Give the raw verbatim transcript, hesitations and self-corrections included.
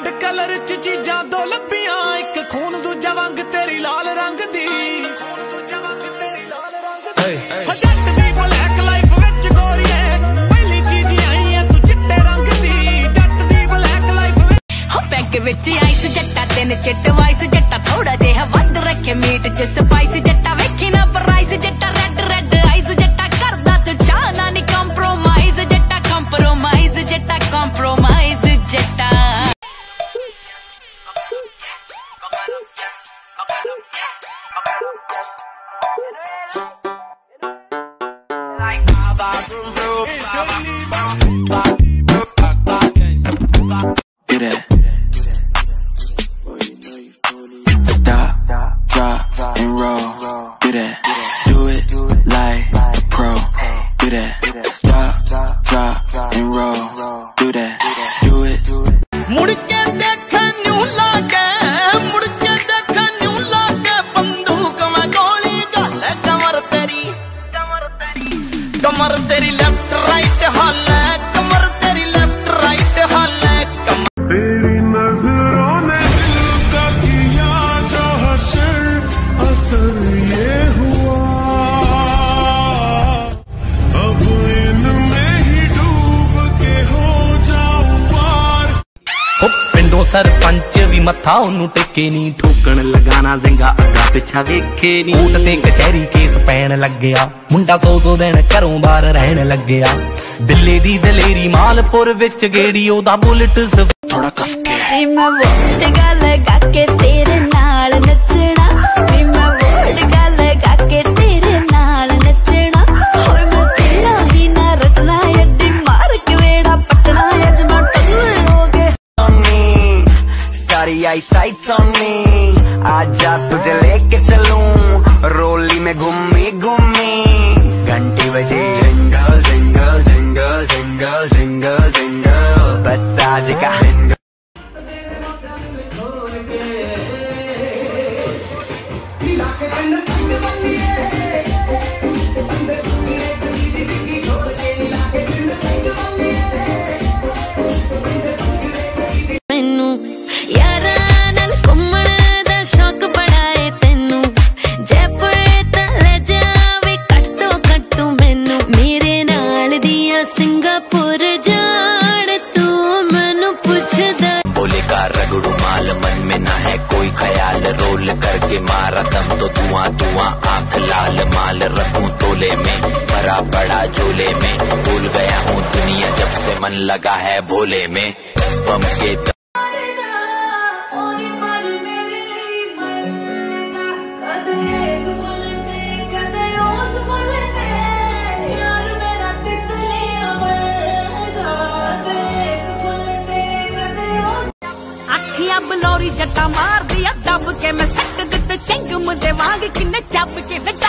Red colour च चीजा दो लबिया, एक खून दूजा वांग तेरी लाल रंग दी। जट दी ब्लैक लाइफ विच गोरी है, पहली चीज आई है तू चिट्टे रंग दी। जट दी ब्लैक लाइफ पैक विच आइस जट्टा तेन चिट वाइस जट्टा थोड़ा जिहा वध रखे मीट च स्पाइस जट्टा वेखी ना प्राइस जट्टा रेड रेड आइस जट्टा करदा तू चाहना नी कंप्रोमाइज जट्टा कंप्रोमाइज जट्टा कंप्रोमाइज जट्टा। Like baba vroom vroom baba baba baba get it stop drop and roll get it do it like a pro get it stop drop and roll do that do it मुड़ के देखन new लागे मुड़ के देखन new लागे बंदूक में गोली गाल कमर तेरी कमर तेरी कमर तेरी लेफ्ट राइट हाल कमर तेरी लेफ्ट राइट हाल तेरी नजरों ने दिल का किया जो हशर असर ये हुआ अब इनमें ही डूब के हो जाऊं पार। ओ पिंडो सरपंच भी मथा ओनू टेके नी ठोकण लगाना जंगा अगा पिछा वेखे नी। कोर्ट ते कचहरी केस पैण लग गया मुंडा सौ सौ दिन घरों बाहर रहन लग गया। दिल्ली दी दलेरी मालपुर विच गेड़ी ओदा बुलेट थोड़ा कस के नी मैं वोट गल गा के तेरे नाल नचना नी मैं वोट गल गा के तेरे नाल नचना होए मैं तेरा ही ना रटना अड्डी मार के वेड़ा पटना अज मैं टल्ले हो गए सारी आई साइट्स ऑन मी आजा तुझे लेके चलूं रोली में घूमी घूमी घंटी बजे जंगल जंगल जंगल जंगल जंगल जंगल बस आज का मैनू यार करके मारा दम तो धुआं धुआं आंख लाल माल रखूं तोले में भरा बड़ा झोले में भूल गया हूँ दुनिया जब से मन लगा है भोले में बम के द... बलौरी जट्टा मार दिया दब के मैं सट दिते चिंग मुझे वांग किन्ने चब के